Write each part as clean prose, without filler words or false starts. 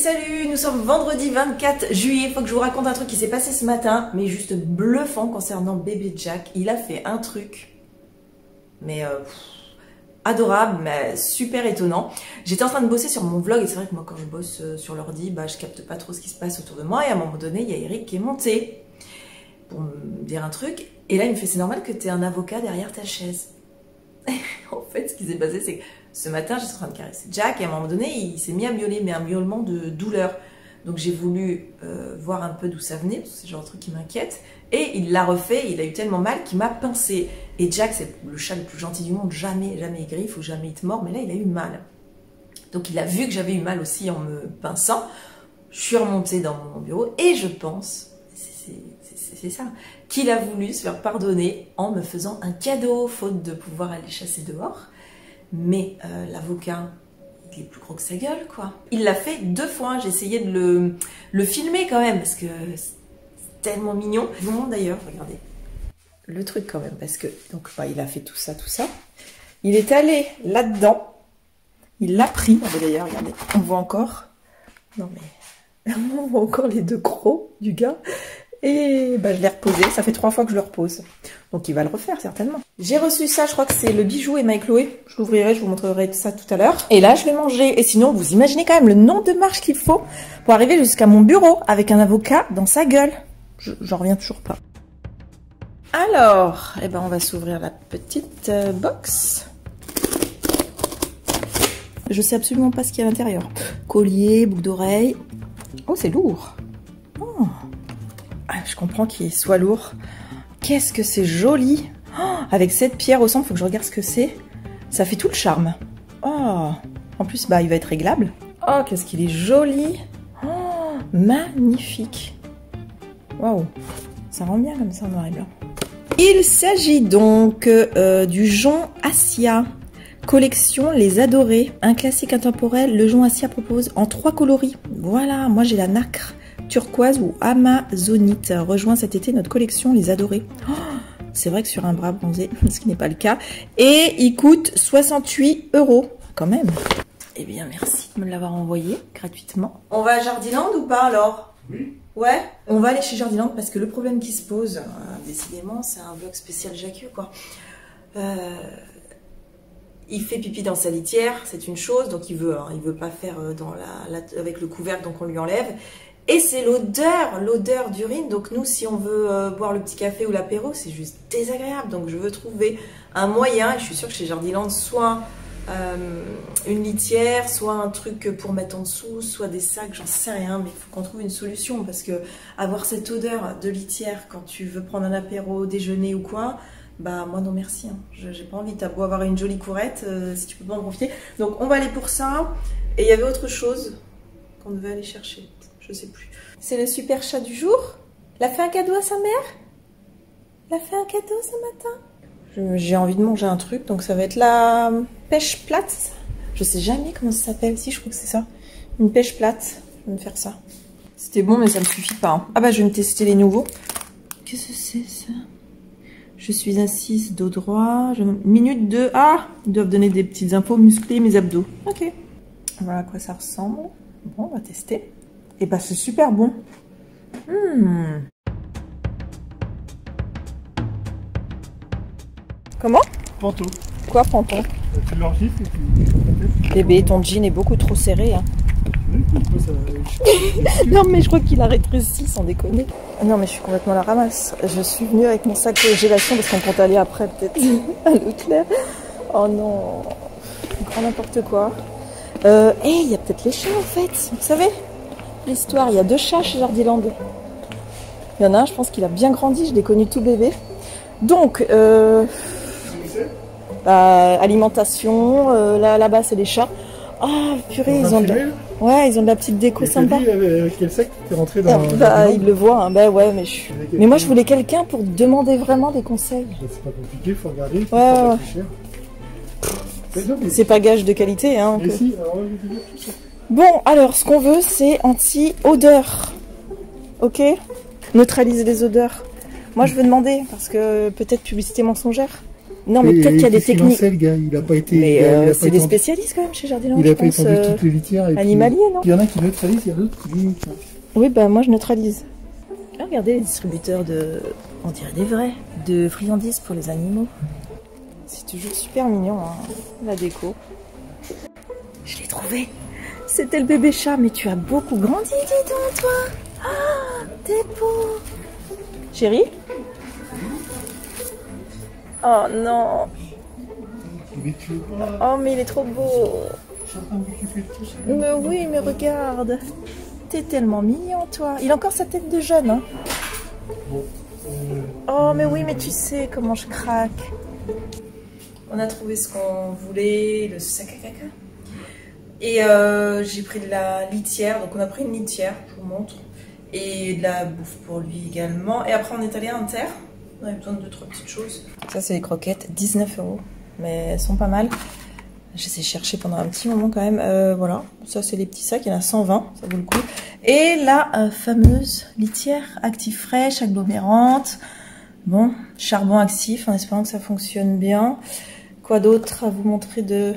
salut, nous sommes vendredi 24 juillet, faut que je vous raconte un truc qui s'est passé ce matin, mais juste bluffant concernant bébé Jack. Il a fait un truc, mais adorable, mais super étonnant. J'étais en train de bosser sur mon vlog et c'est vrai que moi quand je bosse sur l'ordi, bah, je capte pas trop ce qui se passe autour de moi et à un moment donné, il y a Eric qui est monté pour me dire un truc et là il me fait c'est normal que t'aies un avocat derrière ta chaise. En fait, ce qui s'est passé, c'est que ce matin, j'étais en train de caresser Jack et à un moment donné, il s'est mis à miauler, mais un miaulement de douleur. Donc j'ai voulu voir un peu d'où ça venait, parce que c'est le genre de truc qui m'inquiète. Et il l'a refait, il a eu tellement mal qu'il m'a pincé. Et Jack, c'est le chat le plus gentil du monde, jamais il griffe ou jamais il te mord, mais là, il a eu mal. Donc il a vu que j'avais eu mal aussi en me pinçant. Je suis remontée dans mon bureau et je pense... c'est ça, qu'il a voulu se faire pardonner en me faisant un cadeau, faute de pouvoir aller chasser dehors. Mais l'avocat, il est plus gros que sa gueule, quoi. Il l'a fait deux fois, j'ai essayé de le filmer quand même, parce que c'est tellement mignon. Je vous montre d'ailleurs, regardez. Le truc quand même, parce que, donc, bah, il a fait tout ça. Il est allé là-dedans, il l'a pris. Ah, bah, d'ailleurs, regardez, on voit encore. Non mais, on voit encore les deux crocs du gars. Et bah, je l'ai reposé, ça fait 3 fois que je le repose. Donc il va le refaire certainement. J'ai reçu ça, je crois que c'est le bijou Emma et Chloé. Je l'ouvrirai, je vous montrerai ça tout à l'heure. Et là je vais manger. Et sinon vous imaginez quand même le nombre de marches qu'il faut pour arriver jusqu'à mon bureau avec un avocat dans sa gueule. J'en reviens toujours pas. Alors, eh ben, on va s'ouvrir la petite box. Je sais absolument pas ce qu'il y a à l'intérieur. Collier, boucle d'oreille. Oh c'est lourd. Oh. Je comprends qu'il soit lourd. Qu'est-ce que c'est joli, oh, avec cette pierre au centre, faut que je regarde ce que c'est. Ça fait tout le charme. Oh, en plus, bah, il va être réglable. Oh, qu'est-ce qu'il est joli. Oh, magnifique. Waouh, ça rend bien comme ça en noir et blanc. Il s'agit donc du jonc acia. Collection Les Adorés. Un classique intemporel, le jonc acia propose en 3 coloris. Voilà, moi j'ai la nacre. Turquoise ou amazonite. Rejoins cet été notre collection Les Adorés. Oh, c'est vrai que sur un bras bronzé, ce qui n'est pas le cas. Et il coûte 68 €. Quand même. Eh bien, merci de me l'avoir envoyé gratuitement. On va à Jardiland ou pas alors? Oui. Ouais, on va aller chez Jardiland parce que le problème qui se pose, décidément, c'est un vlog spécial Jacques, quoi. Il fait pipi dans sa litière, c'est une chose, donc il veut pas faire dans avec le couvercle, donc on lui enlève. Et c'est l'odeur d'urine. Donc nous, si on veut boire le petit café ou l'apéro, c'est juste désagréable. Donc je veux trouver un moyen. Je suis sûre que chez Jardiland, soit une litière, soit un truc pour mettre en dessous, soit des sacs, j'en sais rien. Mais il faut qu'on trouve une solution parce que avoir cette odeur de litière quand tu veux prendre un apéro, déjeuner ou quoi, bah moi non merci. Hein. J'ai pas envie. T'as beau avoir une jolie courette, si tu peux pas en profiter. Donc on va aller pour ça. Et il y avait autre chose qu'on devait aller chercher. Je sais plus. C'est le super chat du jour. Il a fait un cadeau à sa mère. Il a fait un cadeau ce matin. J'ai envie de manger un truc, donc ça va être la pêche plate. Je sais jamais comment ça s'appelle. Si, je crois que c'est ça. Une pêche plate. Je vais me faire ça. C'était bon, mais ça me suffit pas. Hein. Ah bah, je vais me tester les nouveaux. Qu'est-ce que c'est ça? Je suis assise dos droit. Minute de... Ah, ils doivent donner des petites infos. Muscler mes abdos. Ok. Voilà à quoi ça ressemble. Bon, on va tester. Et bah c'est super bon. Comment? Panto. Quoi panto? Tu l'enregistres et tu... Bébé, ton jean est beaucoup trop serré. Hein. Non mais je crois qu'il a rétréci sans déconner. Non mais je suis complètement à la ramasse. Je suis venue avec mon sac de gélation parce qu'on compte aller après peut-être à Leclerc. Oh non. Grand n'importe quoi. Il y a peut-être les chats en fait, vous savez? L'histoire, il y a 2 chats chez Jardiland. Il y en a un, je pense qu'il a bien grandi, je l'ai connu tout bébé. Donc, alimentation, là-bas c'est les chats. Ah, oh, purée, ils ont, ils ont de la petite déco sympa. Avec quel sac t'es rentré dans... il le voit, hein. Bah ouais, mais je... Mais moi je voulais quelqu'un pour demander vraiment des conseils. C'est pas compliqué, faut regarder, faut pas plus cher. C'est pas gage de qualité, hein. Que... Si, alors, bon, alors, ce qu'on veut, c'est anti-odeur, ok? Neutraliser les odeurs. Moi, je veux demander, parce que peut-être publicité mensongère. Non, mais peut-être qu'il y a des techniques. Le gars, il n'a pas été. Mais c'est des spécialistes quand même chez Jardiland. Il n'a pas étendu toutes les litières. Animalier, non? Il y en a qui neutralisent, il y en a d'autres qui limitent. Oui, bah moi je neutralise. Ah, regardez les distributeurs de, on dirait des vrais, de friandises pour les animaux. C'est toujours super mignon, hein, la déco. Je l'ai trouvé. C'était le bébé chat, mais tu as beaucoup grandi, dis donc, toi. Ah, t'es beau. Chérie? Oh non. Oh, mais il est trop beau. Mais oui, mais regarde. T'es tellement mignon, toi. Il a encore sa tête de jeune, hein. Oh, mais oui, mais tu sais comment je craque. On a trouvé ce qu'on voulait, le sac à caca. Et j'ai pris de la litière, donc on a pris une litière, je vous montre, et de la bouffe pour lui également. Et après on est allé à Inter, on avait besoin de 2-3 petites choses. Ça c'est les croquettes, 19 €, mais elles sont pas mal. Je les ai cherchées pendant un petit moment quand même. Voilà, ça c'est les petits sacs, il y en a 120, ça vaut le coup. Et la fameuse litière active fraîche, agglomérante. Bon, charbon actif, en espérant que ça fonctionne bien. Quoi d'autre à vous montrer de...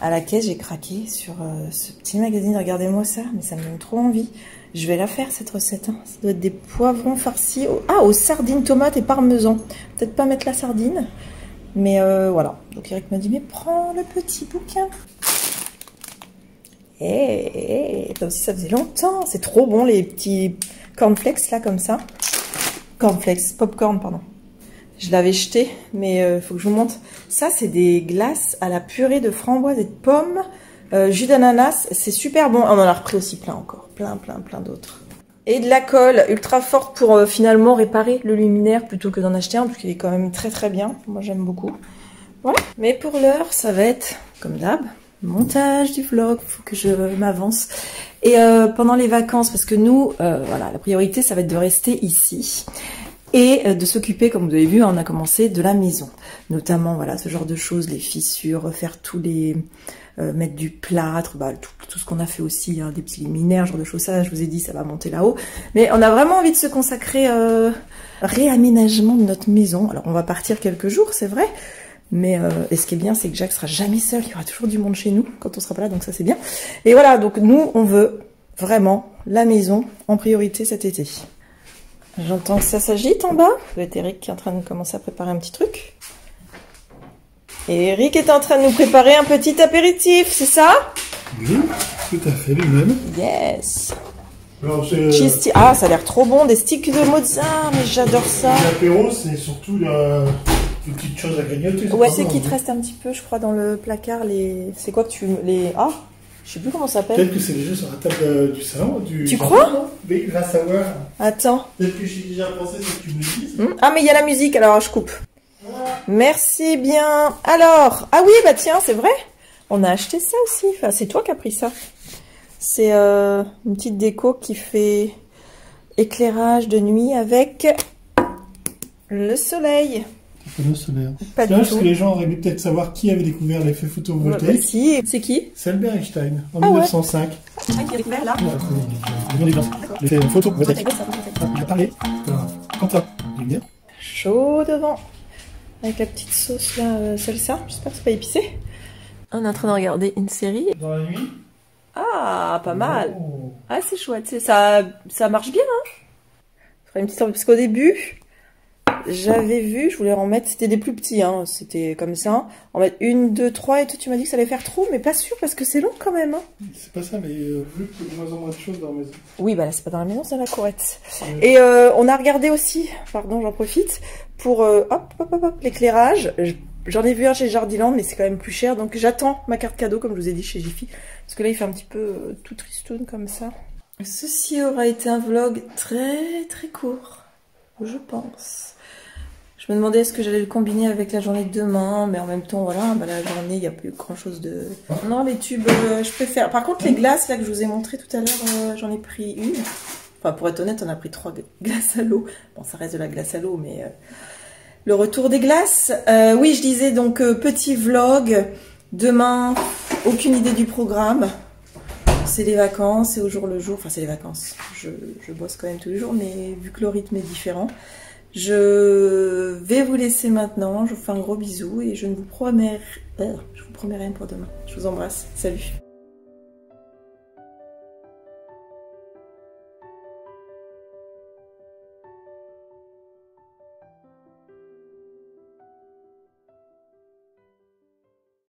À la caisse, j'ai craqué sur ce petit magazine. Regardez-moi ça, mais ça me donne trop envie. Je vais la faire, cette recette. Hein. Ça doit être des poivrons farcis. Aux sardines, tomates et parmesan. Peut-être pas mettre la sardine, mais voilà. Donc Eric m'a dit, mais prends le petit bouquin. Hey, comme si ça faisait longtemps. C'est trop bon, les petits cornflakes, là, comme ça. Cornflakes, popcorn, pardon. Je l'avais jeté, mais faut que je vous montre. Ça, c'est des glaces à la purée de framboises et de pommes, jus d'ananas. C'est super bon. On en a repris aussi plein encore. Plein d'autres. Et de la colle ultra forte pour finalement réparer le luminaire plutôt que d'en acheter un, parce qu'il est quand même très bien. Moi, j'aime beaucoup. Voilà. Mais pour l'heure, ça va être, comme d'hab, montage du vlog. Faut que je m'avance. Et pendant les vacances, parce que nous, voilà, la priorité, ça va être de rester ici. Et de s'occuper, comme vous avez vu, on a commencé de la maison. Notamment, voilà, ce genre de choses, les fissures, refaire tous les... mettre du plâtre, bah, tout ce qu'on a fait aussi, hein, des petits liminaires, genre de choses, ça, je vous ai dit, ça va monter là-haut. Mais on a vraiment envie de se consacrer réaménagement de notre maison. Alors, on va partir quelques jours, c'est vrai. Mais et ce qui est bien, c'est que Jack sera jamais seul. Il y aura toujours du monde chez nous quand on sera pas là, donc ça, c'est bien. Et voilà, donc nous, on veut vraiment la maison en priorité cet été. J'entends que ça s'agite en bas. Ça doit être Eric qui est en train de commencer à préparer un petit truc. Et Eric est en train de nous préparer un petit apéritif, c'est ça? Oui, tout à fait, lui-même. Yes. Alors, ah, ça a l'air trop bon, des sticks de Mozart, mais j'adore ça. L'apéro, c'est surtout une petite chose à grignoter. Ouais, c'est qui te reste un petit peu, je crois, dans le placard. C'est quoi que tu... Ah, je sais plus comment ça s'appelle. Peut-être que c'est déjà sur la table du salon. Tu crois? Mais va savoir. Attends. Peut-être que j'ai déjà pensé ce que tu me dises. Ah, mais il y a la musique, alors je coupe. Voilà. Merci bien. Alors, ah oui, bah tiens, c'est vrai. On a acheté ça aussi. Enfin, c'est toi qui as pris ça. C'est une petite déco qui fait éclairage de nuit avec le soleil. Le solaire. Pas du tout. Parce que les gens auraient aimé peut-être savoir qui avait découvert l'effet photovoltaïque. Ouais, bah si. C'est qui? C'est Albert Einstein, en 1905. C'est vrai qu'il a découvert là. L'effet photovoltaïque. Il a parlé. Quentin, lumière. Chaud devant. Avec la petite sauce là, salsa. J'espère que c'est pas épicé. On est en train de regarder une série. Dans la nuit. Ah, pas mal. Oh. Ah, c'est chouette. Ça marche bien, hein. Je ferai une petite envie, parce qu'au début... J'avais vu, je voulais en mettre, c'était des plus petits, hein, c'était comme ça, en mettre 1, 2, 3, et toi tu m'as dit que ça allait faire trop, mais pas sûr, parce que c'est long quand même. Hein. C'est pas ça, mais vu que de moins en moins de choses dans la maison. Oui, bah là c'est pas dans la maison, c'est dans la courette. Et on a regardé aussi, pardon j'en profite, pour hop, l'éclairage. J'en ai vu un chez Jardiland, mais c'est quand même plus cher, donc j'attends ma carte cadeau, comme je vous ai dit, chez Jiffy, parce que là il fait un petit peu tout tristoun comme ça. Ceci aura été un vlog très court, je pense. Je me demandais est-ce que j'allais le combiner avec la journée de demain, mais en même temps, voilà, bah, la journée, il n'y a plus grand chose de... Non, les tubes, je préfère. Par contre, les glaces, là, que je vous ai montré tout à l'heure, j'en ai pris une. Enfin, pour être honnête, on a pris 3 glaces à l'eau. Bon, ça reste de la glace à l'eau, mais... Le retour des glaces. Oui, je disais, donc, petit vlog. Demain, aucune idée du programme. C'est les vacances, c'est au jour le jour. Enfin, c'est les vacances. Je bosse quand même tous les jours, mais vu que le rythme est différent... Je vais vous laisser maintenant, je vous fais un gros bisou et je vous promets rien pour demain. Je vous embrasse, salut.